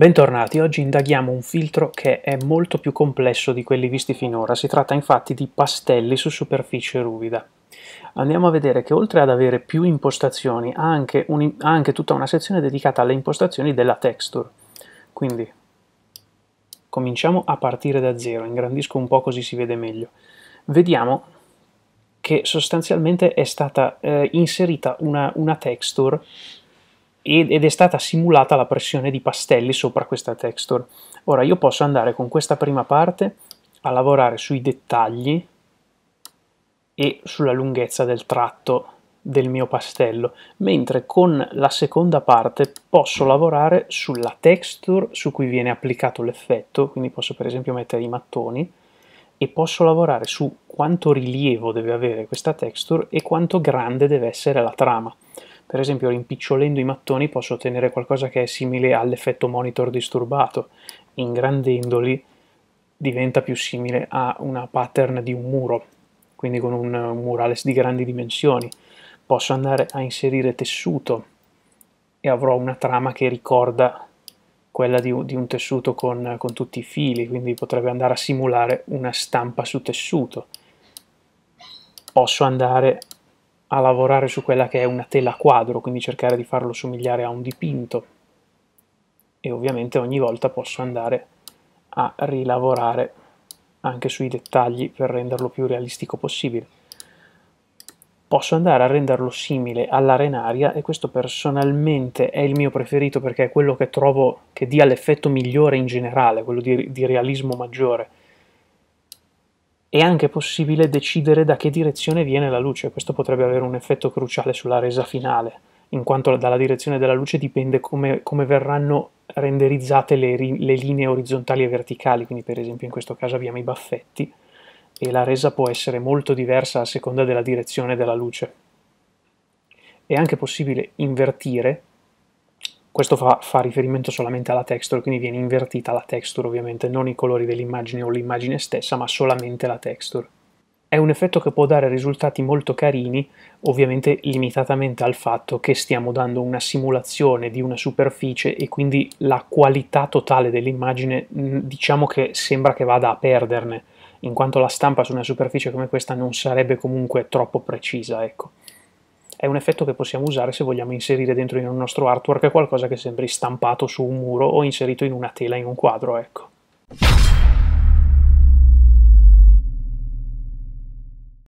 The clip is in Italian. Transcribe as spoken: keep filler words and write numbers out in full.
Bentornati, oggi indaghiamo un filtro che è molto più complesso di quelli visti finora, si tratta infatti di pastelli su superficie ruvida. Andiamo a vedere che oltre ad avere più impostazioni ha anche, un, ha anche tutta una sezione dedicata alle impostazioni della texture, quindi cominciamo a partire da zero, ingrandisco un po' così si vede meglio. Vediamo che sostanzialmente è stata eh, inserita una, una texture ed è stata simulata la pressione di pastelli sopra questa texture. Ora io posso andare con questa prima parte a lavorare sui dettagli e sulla lunghezza del tratto del mio pastello, mentre con la seconda parte posso lavorare sulla texture su cui viene applicato l'effetto, quindi posso per esempio mettere i mattoni e posso lavorare su quanto rilievo deve avere questa texture e quanto grande deve essere la trama. Per esempio, rimpicciolendo i mattoni posso ottenere qualcosa che è simile all'effetto monitor disturbato, ingrandendoli diventa più simile a una pattern di un muro, quindi con un murales di grandi dimensioni. Posso andare a inserire tessuto e avrò una trama che ricorda quella di un tessuto con, con tutti i fili, quindi potrebbe andare a simulare una stampa su tessuto. Posso andare a lavorare su quella che è una tela quadro, quindi cercare di farlo somigliare a un dipinto, e ovviamente ogni volta posso andare a rilavorare anche sui dettagli per renderlo più realistico possibile. Posso andare a renderlo simile all'arenaria, e questo personalmente è il mio preferito perché è quello che trovo che dia l'effetto migliore in generale, quello di, di realismo maggiore. È anche possibile decidere da che direzione viene la luce, questo potrebbe avere un effetto cruciale sulla resa finale, in quanto dalla direzione della luce dipende come, come verranno renderizzate le, le linee orizzontali e verticali, quindi per esempio in questo caso abbiamo i baffetti, e la resa può essere molto diversa a seconda della direzione della luce. È anche possibile invertire, questo fa, fa riferimento solamente alla texture, quindi viene invertita la texture ovviamente, non i colori dell'immagine o l'immagine stessa, ma solamente la texture. È un effetto che può dare risultati molto carini, ovviamente limitatamente al fatto che stiamo dando una simulazione di una superficie e quindi la qualità totale dell'immagine diciamo che sembra che vada a perderne, in quanto la stampa su una superficie come questa non sarebbe comunque troppo precisa, ecco. È un effetto che possiamo usare se vogliamo inserire dentro il nostro artwork qualcosa che sembri stampato su un muro o inserito in una tela in un quadro, ecco.